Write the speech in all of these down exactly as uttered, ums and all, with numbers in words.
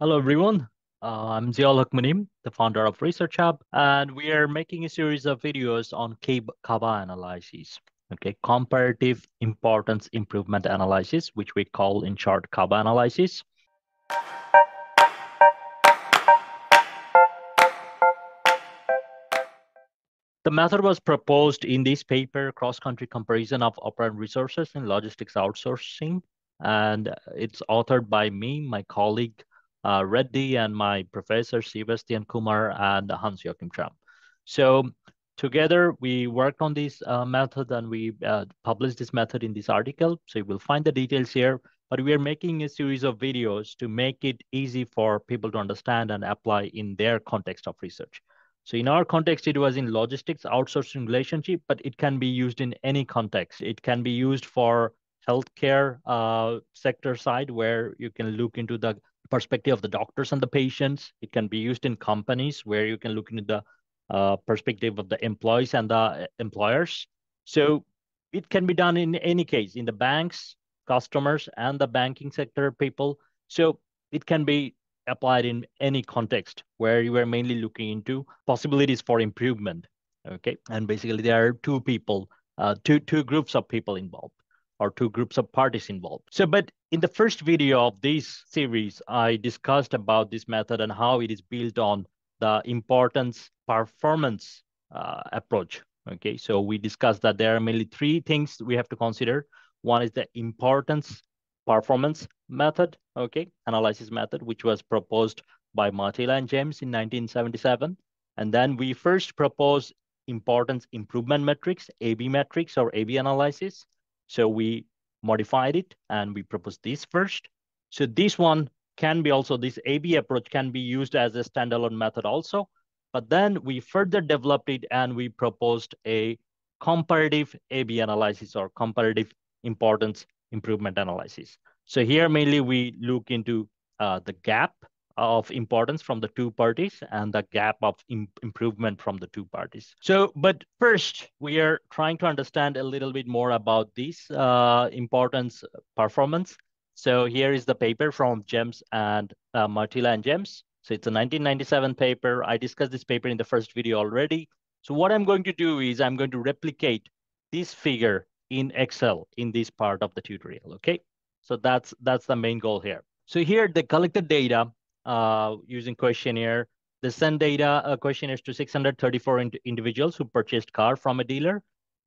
Hello, everyone. Uh, I'm Ziaul Munim, the founder of Research Hub, and we are making a series of videos on CABA analysis, okay, comparative importance improvement analysis, which we call in short CABA analysis. The method was proposed in this paper, Cross-Country Comparison of Operant Resources in Logistics Outsourcing, and it's authored by me, my colleague, Uh, Reddy, and my professor Sebastian Kumar and Hans-Joachim Tram. So together we worked on this uh, method, and we uh, published this method in this article. So you will find the details here, but we are making a series of videos to make it easy for people to understand and apply in their context of research. So in our context, it was in logistics outsourcing relationship, but it can be used in any context. It can be used for healthcare uh, sector side, where you can look into the perspective of the doctors and the patients. It can be used in companies, where you can look into the uh, perspective of the employees and the employers. So it can be done in any case, in the banks, customers, and the banking sector people. So it can be applied in any context where you are mainly looking into possibilities for improvement. Okay, and basically there are two people, uh, two two groups of people involved, or two groups of parties involved. So, but in the first video of this series, I discussed about this method and how it is built on the importance performance uh, approach. Okay, so we discussed that there are mainly three things we have to consider. One is the importance performance method, okay, analysis method, which was proposed by Martilla and James in nineteen seventy-seven. And then we first propose importance improvement metrics, A B metrics or A B analysis. So we modified it and we proposed this first. So this one can be also, this A B approach can be used as a standalone method also. But then we further developed it and we proposed a comparative A B analysis or comparative importance improvement analysis. So here mainly we look into uh, the gap of importance from the two parties and the gap of im- improvement from the two parties. So, but first, we are trying to understand a little bit more about this uh, importance performance. So here is the paper from James and uh, Martilla and James. So it's a nineteen ninety-seven paper. I discussed this paper in the first video already. So what I'm going to do is I'm going to replicate this figure in Excel in this part of the tutorial, okay? So that's, that's the main goal here. So here they collected data Uh, using questionnaire. They sent data uh, questionnaires to six hundred thirty-four ind individuals who purchased car from a dealer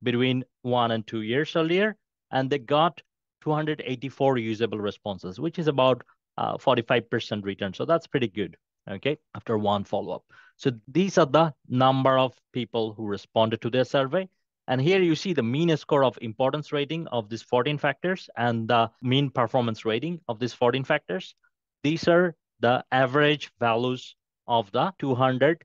between one and two years earlier, and they got two hundred eighty-four usable responses, which is about uh, forty-five percent return. So that's pretty good, okay, after one follow-up. So these are the number of people who responded to their survey. And here you see the mean score of importance rating of these fourteen factors and the mean performance rating of these fourteen factors. These are the average values of the two hundred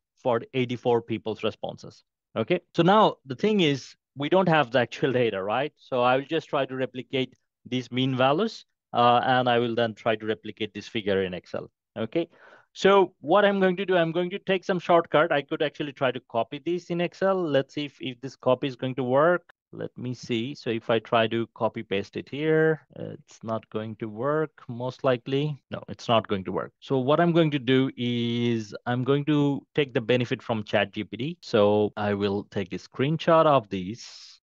eighty-four people's responses, okay? So now the thing is, we don't have the actual data, right? So I will just try to replicate these mean values, uh, and I will then try to replicate this figure in Excel, okay? So what I'm going to do, I'm going to take some shortcut. I could actually try to copy this in Excel. Let's see if, if this copy is going to work. Let me see. So if I try to copy paste it here, it's not going to work, most likely. No, it's not going to work. So what I'm going to do is I'm going to take the benefit from ChatGPT. So I will take a screenshot of this,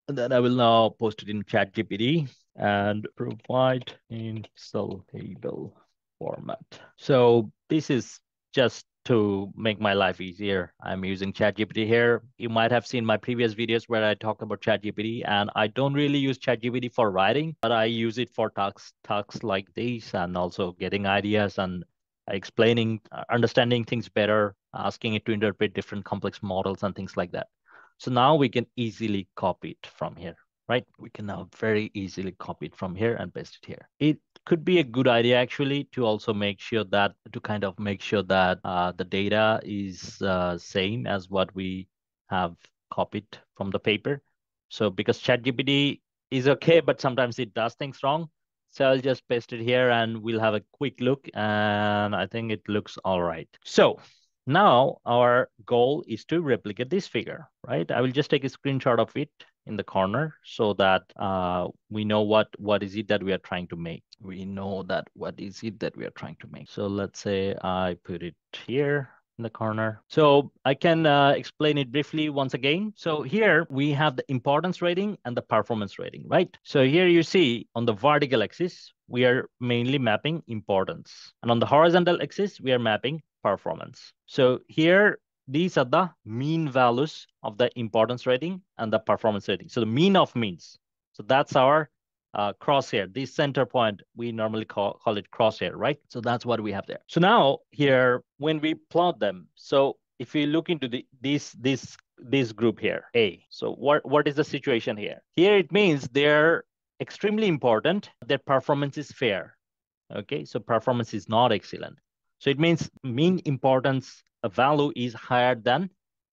and then I will now post it in ChatGPT and provide in Excel table format. So this is just to make my life easier. I'm using ChatGPT here. You might have seen my previous videos where I talked about ChatGPT, and I don't really use ChatGPT for writing, but I use it for talks, talks like these, and also getting ideas and explaining, understanding things better, asking it to interpret different complex models and things like that. So now we can easily copy it from here, right? We can now very easily copy it from here and paste it here. It could be a good idea actually to also make sure that, to kind of make sure that uh, the data is uh, same as what we have copied from the paper. So because ChatGPT is okay, but sometimes it does things wrong. So I'll just paste it here and we'll have a quick look, and I think it looks all right. So Now our goal is to replicate this figure, right? I will just take a screenshot of it in the corner so that uh, we know what, what is it that we are trying to make. We know that what is it that we are trying to make. So let's say I put it here in the corner. So I can uh, explain it briefly once again. So here we have the importance rating and the performance rating, right? So here you see on the vertical axis, we are mainly mapping importance. And on the horizontal axis, we are mapping performance. So here, these are the mean values of the importance rating and the performance rating. So the mean of means. So that's our uh, crosshair. This center point, we normally call, call it crosshair, right? So that's what we have there. So now here, when we plot them, so if we look into the, this, this, this group here, A, so what, what is the situation here? Here it means they're extremely important. Their performance is fair. Okay, so performance is not excellent. So it means mean importance value is higher than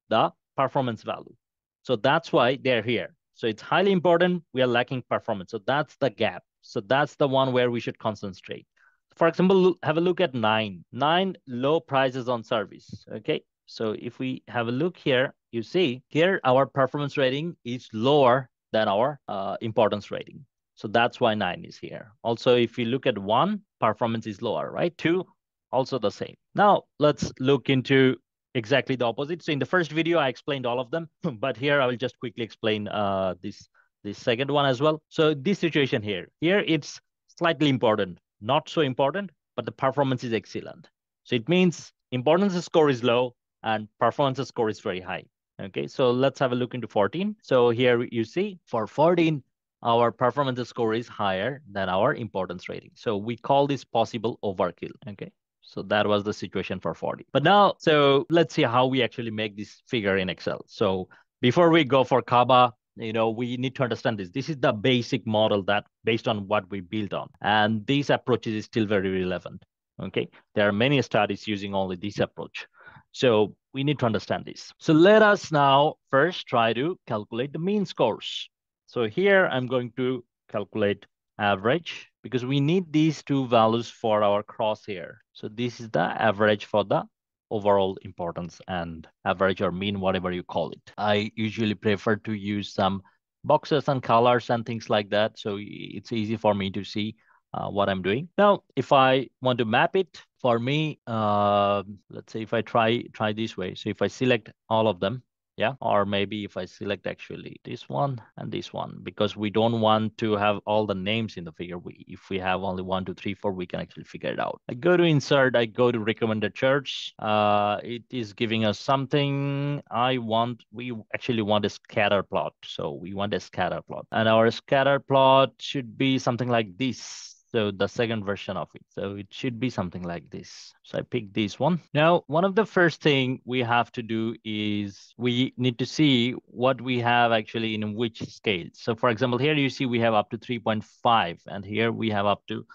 the performance value. So that's why they're here. So it's highly important. We are lacking performance. So that's the gap. So that's the one where we should concentrate. For example, have a look at nine. Nine, low prices on service. Okay. So if we have a look here, you see here our performance rating is lower than our uh, importance rating. So that's why nine is here. Also, if you look at one, performance is lower, right? Two, also the same. Now let's look into exactly the opposite. So in the first video, I explained all of them, but here I will just quickly explain uh, this, this second one as well. So this situation here, here it's slightly important, not so important, but the performance is excellent. So it means importance score is low and performance score is very high. Okay, so let's have a look into fourteen. So here you see for fourteen, our performance score is higher than our importance rating. So we call this possible overkill, okay? So that was the situation for forty. But now, so let's see how we actually make this figure in Excel. So before we go for CABA, you know, we need to understand this. This is the basic model that based on what we built on. And these approaches is still very relevant, okay? There are many studies using only this approach. So we need to understand this. So let us now first try to calculate the mean scores. So here I'm going to calculate average, because we need these two values for our crosshair. So this is the average for the overall importance and average or mean, whatever you call it. I usually prefer to use some boxes and colors and things like that. So it's easy for me to see uh, what I'm doing. Now, if I want to map it for me, uh, let's say if I try, try this way. So if I select all of them, yeah, or maybe if I select actually this one and this one, because we don't want to have all the names in the figure. We, if we have only one, two, three, four, we can actually figure it out. I go to insert, I go to recommended search. Uh, it is giving us something I want. We actually want a scatter plot. So we want a scatter plot, and our scatter plot should be something like this. So the second version of it. So it should be something like this. So I picked this one. Now, one of the first thing we have to do is we need to see what we have actually in which scale. So for example, here you see we have up to three point five and here we have up to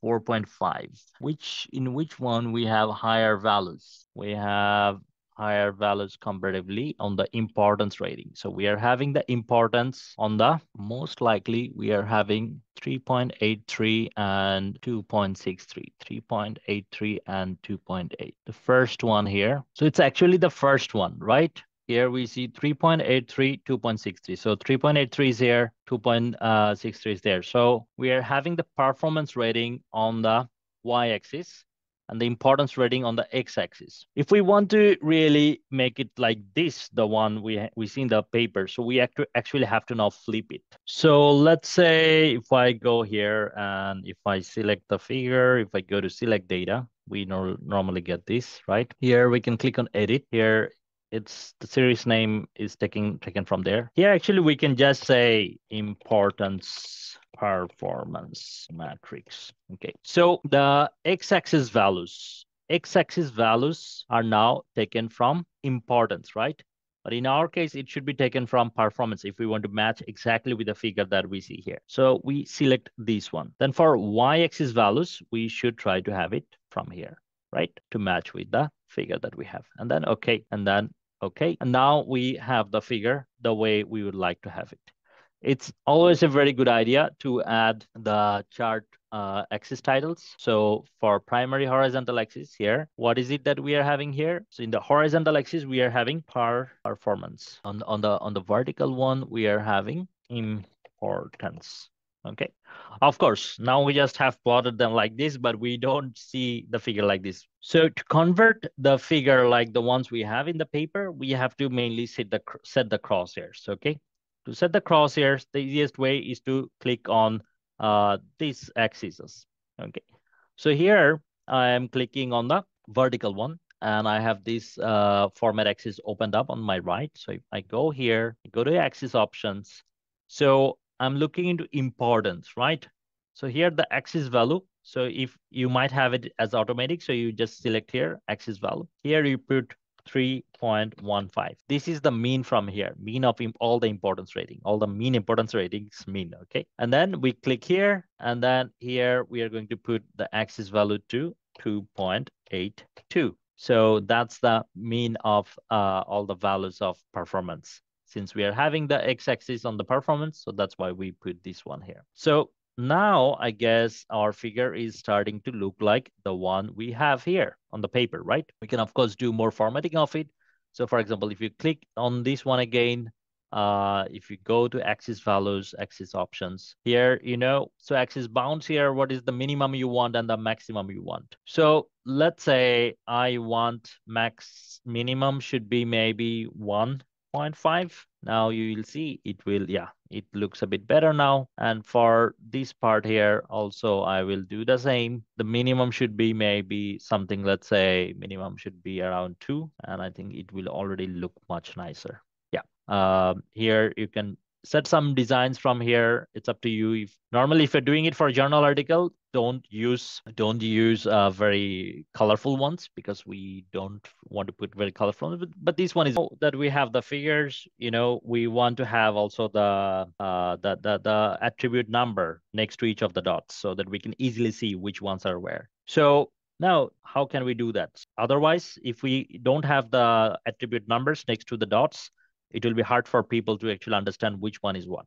four point five, which in which one we have higher values. We have higher values comparatively on the importance rating. So we are having the importance on the most likely we are having three point eight three and two point six three, three point eight three and two point eight. The first one here. So it's actually the first one, right? Here we see three point eight three, two point six three. So three point eight three is here, two point six three is there. So we are having the performance rating on the y-axis and the importance rating on the x-axis. If we want to really make it like this, the one we, we see in the paper, so we act actually have to now flip it. So let's say if I go here and if I select the figure, if I go to select data, we no normally get this, right? Here we can click on edit. Here it's the series name is taken, taken from there. Here actually we can just say importance performance matrix. Okay, so the x-axis values, x-axis values are now taken from importance, right? But in our case, it should be taken from performance if we want to match exactly with the figure that we see here. So we select this one. Then for y-axis values, we should try to have it from here, right? To match with the figure that we have. And then okay, and then okay. And now we have the figure the way we would like to have it. It's always a very good idea to add the chart uh, axis titles. So for primary horizontal axis here, what is it that we are having here? So in the horizontal axis, we are having par performance. On, on the on the vertical one, we are having importance. Okay. Of course, now we just have plotted them like this, but we don't see the figure like this. So to convert the figure like the ones we have in the paper, we have to mainly set the, set the crosshairs, okay? To set the crosshairs, the easiest way is to click on uh, these axes, okay? So here I am clicking on the vertical one, and I have this uh, format axis opened up on my right. So if I go here, go to axis options. So I'm looking into importance, right? So here the axis value. So if you might have it as automatic, so you just select here axis value. Here you put three point one five. This is the mean from here, mean of all the importance rating, all the mean importance ratings mean, okay? And then we click here, and then here we are going to put the axis value to two point eight two. So that's the mean of uh, all the values of performance. Since we are having the x-axis on the performance, so that's why we put this one here. So now I guess our figure is starting to look like the one we have here on the paper, right? We can, of course, do more formatting of it. So for example, if you click on this one again, uh, if you go to axis values, axis options here, you know, so axis bounds here, what is the minimum you want and the maximum you want? So let's say I want max minimum should be maybe one point five. Now you will see it will, yeah, it looks a bit better now. And for this part here, also I will do the same. The minimum should be maybe something, let's say minimum should be around two. And I think it will already look much nicer. Yeah. Uh, here you can set some designs from here. It's up to you. If normally, if you're doing it for a journal article, don't use don't use uh, very colorful ones, because we don't want to put very colorful ones. But, but this one is that we have the figures. You know, we want to have also the, uh, the the the attribute number next to each of the dots, so that we can easily see which ones are where. So now, how can we do that? Otherwise, if we don't have the attribute numbers next to the dots, it will be hard for people to actually understand which one is what,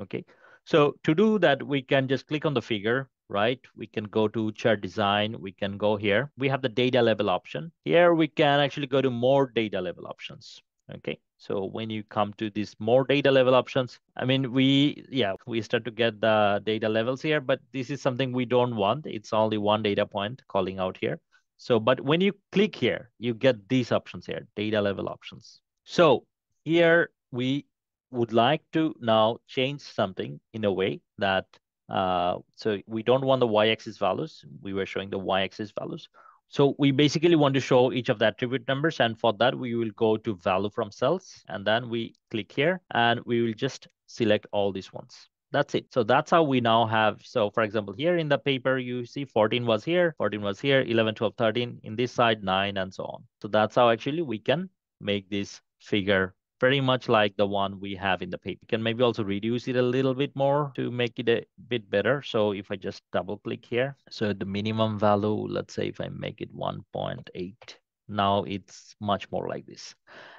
okay? So to do that, we can just click on the figure, right? We can go to chart design. We can go here. We have the data level option. Here we can actually go to more data level options, okay? So when you come to this more data level options, I mean, we, yeah, we start to get the data levels here, but this is something we don't want. It's only one data point calling out here. So, but when you click here, you get these options here, data level options. So here we would like to now change something in a way that, uh, so we don't want the y-axis values. We were showing the y-axis values. So we basically want to show each of the attribute numbers. And for that, we will go to value from cells. And then we click here and we will just select all these ones. That's it. So that's how we now have. So for example, here in the paper, you see fourteen was here, fourteen was here, eleven, twelve, thirteen, in this side, nine, and so on. So that's how actually we can make this figure very much like the one we have in the paper. You can maybe also reduce it a little bit more to make it a bit better. So if I just double click here, so the minimum value, let's say if I make it one point eight, now it's much more like this.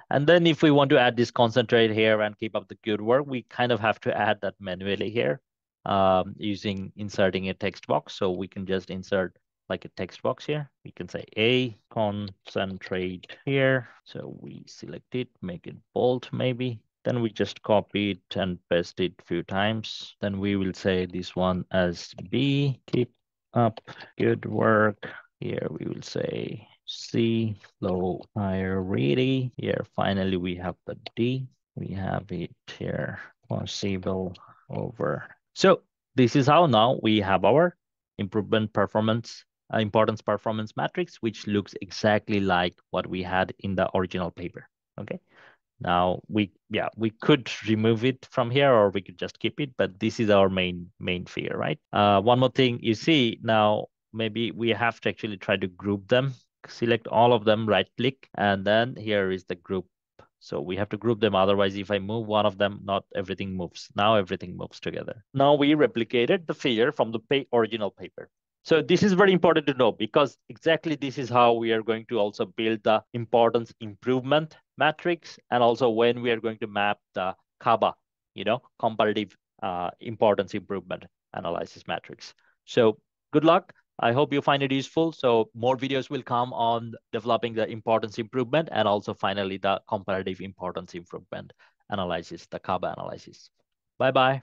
And then if we want to add this concentrate here and keep up the good work, we kind of have to add that manually here um, using inserting a text box. So we can just insert like a text box here. We can say a concentrate here. So we select it, make it bold maybe. Then we just copy it and paste it a few times. Then we will say this one as B, keep up good work. Here we will say C, low hierarchy. Here finally we have the D. We have it here, possible over. So this is how now we have our improvement performance Uh, importance performance matrix, which looks exactly like what we had in the original paper. Okay. Now we, yeah, we could remove it from here or we could just keep it, but this is our main, main figure, right? Uh, one more thing you see now, maybe we have to actually try to group them, select all of them, right click, and then here is the group. So we have to group them. Otherwise, if I move one of them, not everything moves. Now everything moves together. Now we replicated the figure from the pay original paper. So this is very important to know, because exactly this is how we are going to also build the importance improvement matrix, and also when we are going to map the CABA you know, comparative uh, importance improvement analysis metrics. So good luck. I hope you find it useful. So more videos will come on developing the importance improvement and also finally the comparative importance improvement analysis, the CABA analysis. Bye-bye.